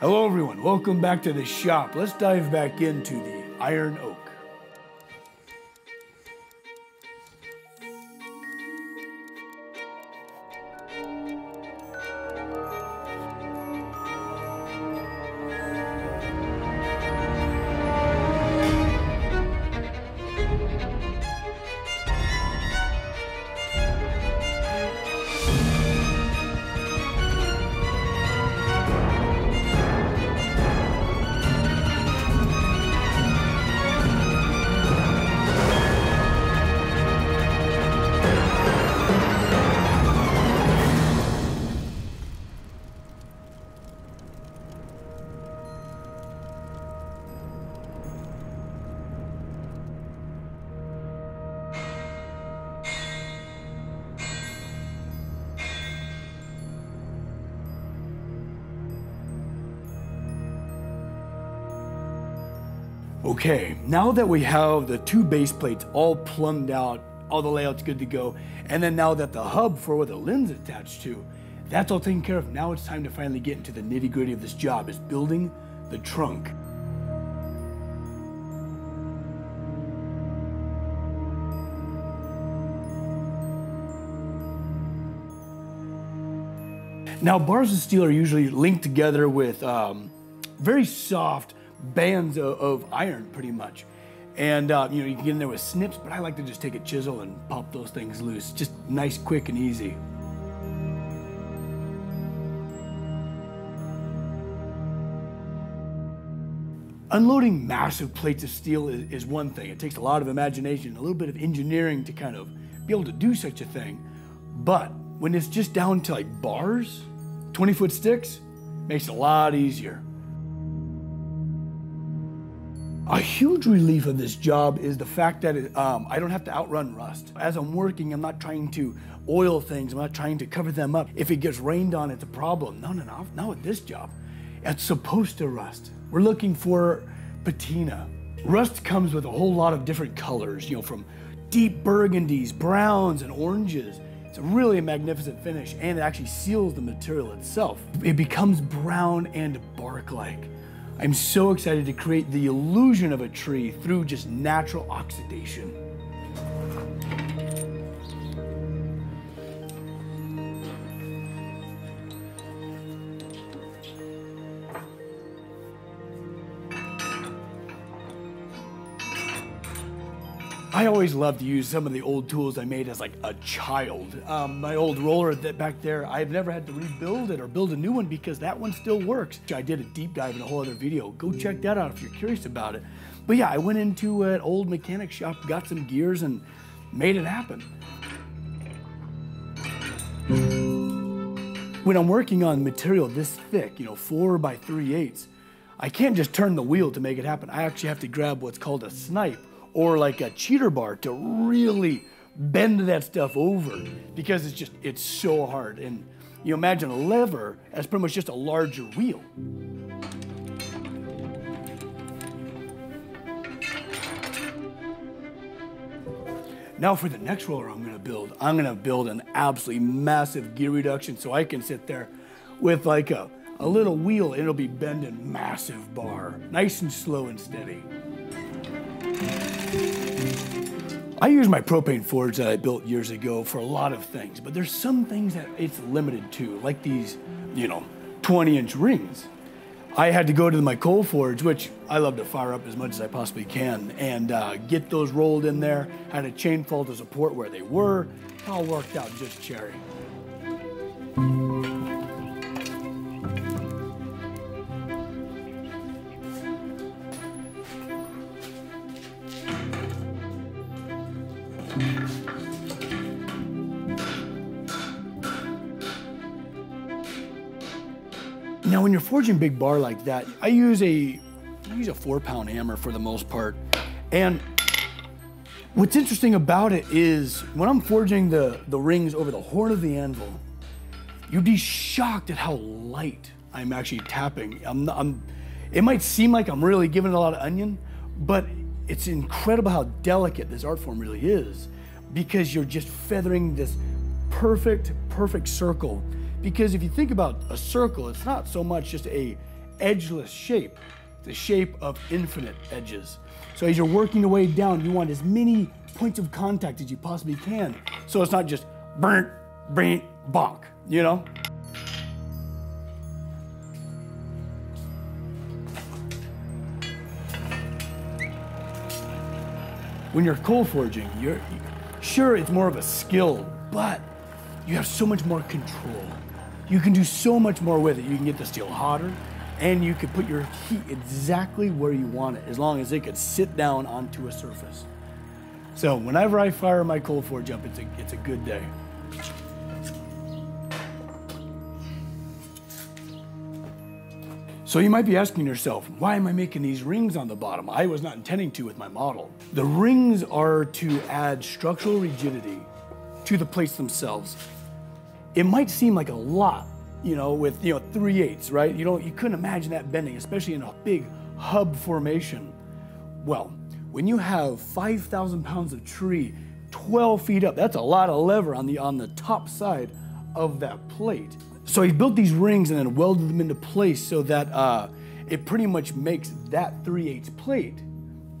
Hello everyone, welcome back to the shop. Let's dive back into the Iron Oak. Okay, now that we have the two base plates all plumbed out, all the layout's good to go, and then now that the hub for where the lens is attached to, that's all taken care of. Now it's time to finally get into the nitty-gritty of this job, is building the trunk. Now, bars of steel are usually linked together with very soft bands of iron, pretty much, and you know, you can get in there with snips, but I like to just take a chisel and pop those things loose. Just nice, quick, and easy. Unloading massive plates of steel is one thing. It takes a lot of imagination, a little bit of engineering to kind of be able to do such a thing. But when it's just down to like bars, 20-foot sticks, makes it a lot easier. A huge relief of this job is the fact that I don't have to outrun rust. As I'm working, I'm not trying to oil things, I'm not trying to cover them up. If it gets rained on, it's a problem. No, not with this job. It's supposed to rust. We're looking for patina. Rust comes with a whole lot of different colors, you know, from deep burgundies, browns, and oranges. It's a really magnificent finish, and it actually seals the material itself. It becomes brown and bark-like. I'm so excited to create the illusion of a tree through just natural oxidation. I always love to use some of the old tools I made as like a child. My old roller back there, I've never had to rebuild it or build a new one because that one still works. I did a deep dive in a whole other video. Go check that out if you're curious about it. But yeah, I went into an old mechanic shop, got some gears, and made it happen. When I'm working on material this thick, you know, 4 by 3/8, I can't just turn the wheel to make it happen. I actually have to grab what's called a snipe, or like a cheater bar, to really bend that stuff over, because it's so hard. And you imagine a lever as pretty much just a larger wheel. Now for the next roller I'm gonna build an absolutely massive gear reduction, so I can sit there with like a little wheel and it'll be bending massive bar, nice and slow and steady. I use my propane forge that I built years ago for a lot of things, but there's some things that it's limited to, like these, you know, 20-inch rings. I had to go to my coal forge, which I love to fire up as much as I possibly can, and get those rolled in there. Had a chain fall to support where they were. It all worked out just cherry. Now, when you're forging big bar like that, I use a 4-pound hammer for the most part. And what's interesting about it is when I'm forging the rings over the horn of the anvil, you'd be shocked at how light I'm actually tapping. It might seem like I'm really giving it a lot of onion, but it's incredible how delicate this art form really is, because you're just feathering this perfect circle. Because if you think about a circle, it's not so much just a edgeless shape, the shape of infinite edges. So as you're working your way down, you want as many points of contact as you possibly can. So it's not just brink, brink, bonk, you know? When you're coal forging, sure, it's more of a skill, but you have so much more control. You can do so much more with it. You can get the steel hotter, and you can put your heat exactly where you want it, as long as it could sit down onto a surface. So whenever I fire my coal forge up, it's a good day. So you might be asking yourself, why am I making these rings on the bottom? I was not intending to with my model. The rings are to add structural rigidity to the plates themselves. It might seem like a lot, you know, with 3/8, right? You couldn't imagine that bending, especially in a big hub formation. Well, when you have 5,000 pounds of tree 12 feet up, that's a lot of lever on the top side of that plate. So he built these rings and then welded them into place so that it pretty much makes that 3/8 plate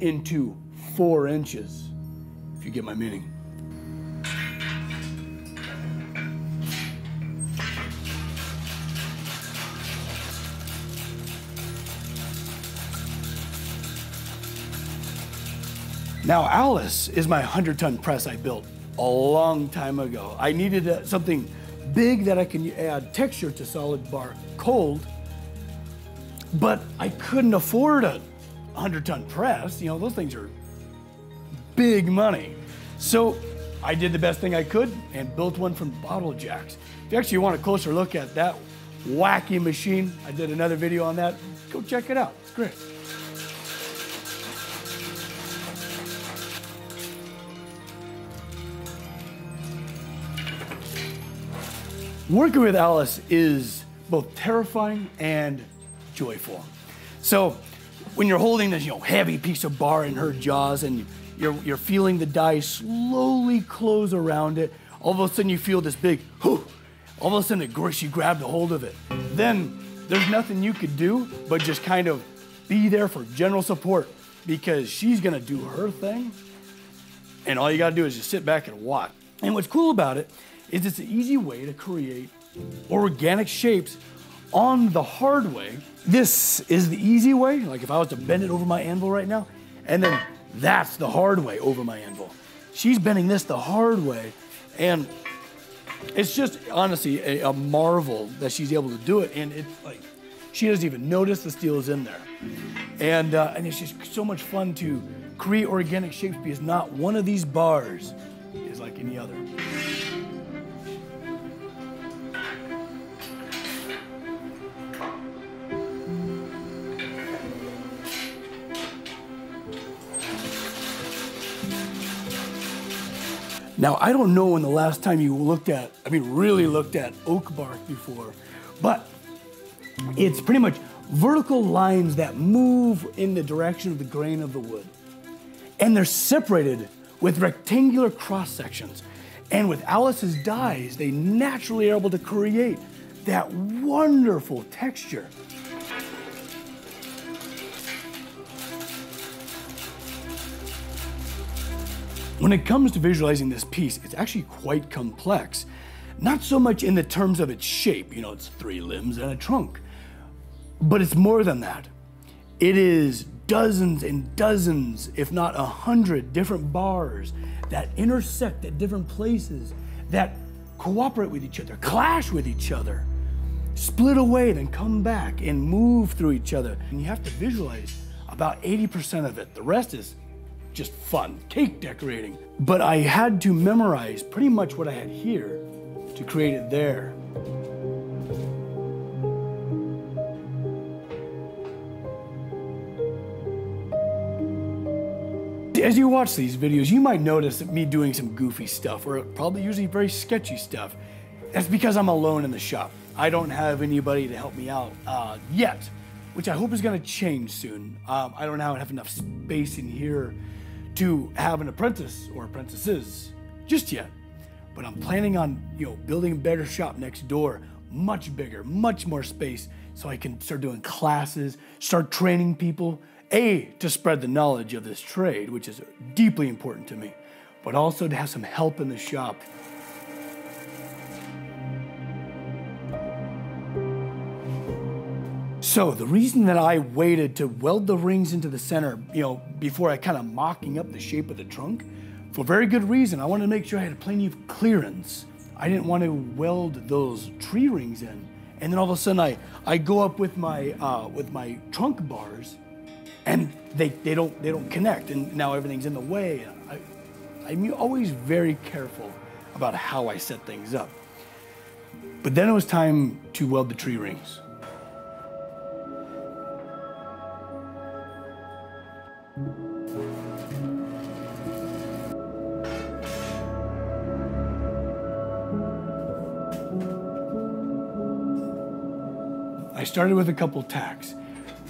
into 4 inches, if you get my meaning. Now, Alice is my 100-ton press I built a long time ago. I needed something big that I can add texture to solid bar cold, but I couldn't afford a 100-ton press. You know, those things are big money. So I did the best thing I could and built one from bottle jacks. If you actually want a closer look at that wacky machine, I did another video on that. Go check it out, it's great. Working with Alice is both terrifying and joyful. So when you're holding this heavy piece of bar in her jaws and you're feeling the die slowly close around it, all of a sudden you feel this big, whoo, all of a sudden she grabbed a hold of it. Then there's nothing you could do but just kind of be there for general support, because she's gonna do her thing and all you gotta do is just sit back and watch. And what's cool about it is it's an easy way to create organic shapes on the hard way. This is the easy way, like if I was to bend it over my anvil right now, and then that's the hard way over my anvil. She's bending this the hard way, and it's just honestly a marvel that she's able to do it, and it's like, she doesn't even notice the steel is in there. And it's just so much fun to create organic shapes, because not one of these bars is like any other. Now, I don't know when the last time you really looked at oak bark before, but it's pretty much vertical lines that move in the direction of the grain of the wood. And they're separated with rectangular cross sections. And with Alice's dies, they naturally are able to create that wonderful texture. When it comes to visualizing this piece, it's actually quite complex. Not so much in the terms of its shape, it's 3 limbs and a trunk, but it's more than that. It is dozens and dozens, if not 100 different bars that intersect at different places, that cooperate with each other, clash with each other, split away, then come back and move through each other. And you have to visualize about 80% of it. The rest is just fun, cake decorating. But I had to memorize pretty much what I had here to create it there. As you watch these videos, you might notice me doing some goofy stuff, or probably usually very sketchy stuff. That's because I'm alone in the shop. I don't have anybody to help me out yet, which I hope is gonna change soon. I don't have enough space in here to have an apprentice or apprentices just yet, but I'm planning on building a better shop next door, much bigger, much more space, so I can start doing classes, start training people, to spread the knowledge of this trade, which is deeply important to me, but also to have some help in the shop. So the reason that I waited to weld the rings into the center, before I kind of mocking up the shape of the trunk, for very good reason. I wanted to make sure I had plenty of clearance. I didn't want to weld those tree rings in, and then all of a sudden I go up with my trunk bars, and they don't connect, and now everything's in the way. I'm always very careful about how I set things up. But then it was time to weld the tree rings. I started with a couple tacks,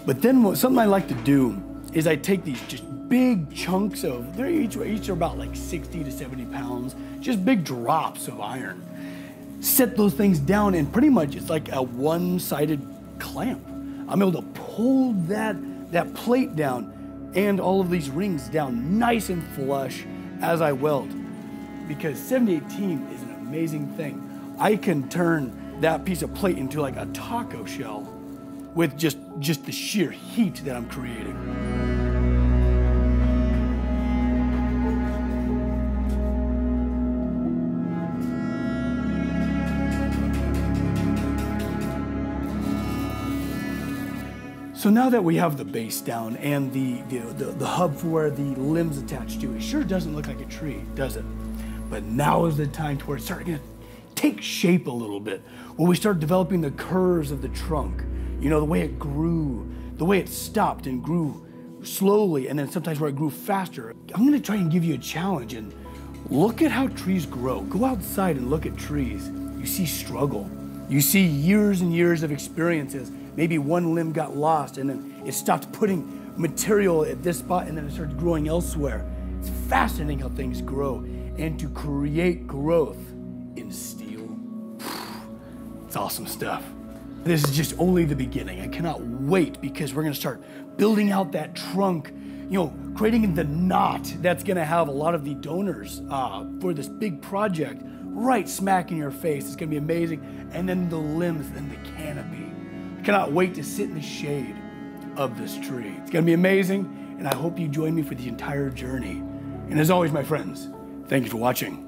but then something I like to do is I take these just big chunks of, each are about like 60 to 70 pounds, just big drops of iron. Set those things down, and pretty much it's like a one-sided clamp. I'm able to pull that plate down and all of these rings down nice and flush as I weld, because 7018 is an amazing thing. I can turn that piece of plate into like a taco shell with just the sheer heat that I'm creating. So now that we have the base down and the hub for where the limbs attached to, it sure doesn't look like a tree, does it? But now is the time to where it's starting to take shape a little bit, when we start developing the curves of the trunk. The way it grew, the way it stopped and grew slowly, and then sometimes where it grew faster. I'm gonna try and give you a challenge and look at how trees grow. Go outside and look at trees. You see struggle. You see years and years of experiences. Maybe one limb got lost and then it stopped putting material at this spot and then it started growing elsewhere. It's fascinating how things grow and to create growth in steel. It's awesome stuff. This is just only the beginning. I cannot wait, because we're gonna start building out that trunk, creating the knot that's gonna have a lot of the donors for this big project right smack in your face. It's gonna be amazing. And then the limbs and the canopy. I cannot wait to sit in the shade of this tree. It's gonna be amazing, and I hope you join me for the entire journey. And as always, my friends, thank you for watching.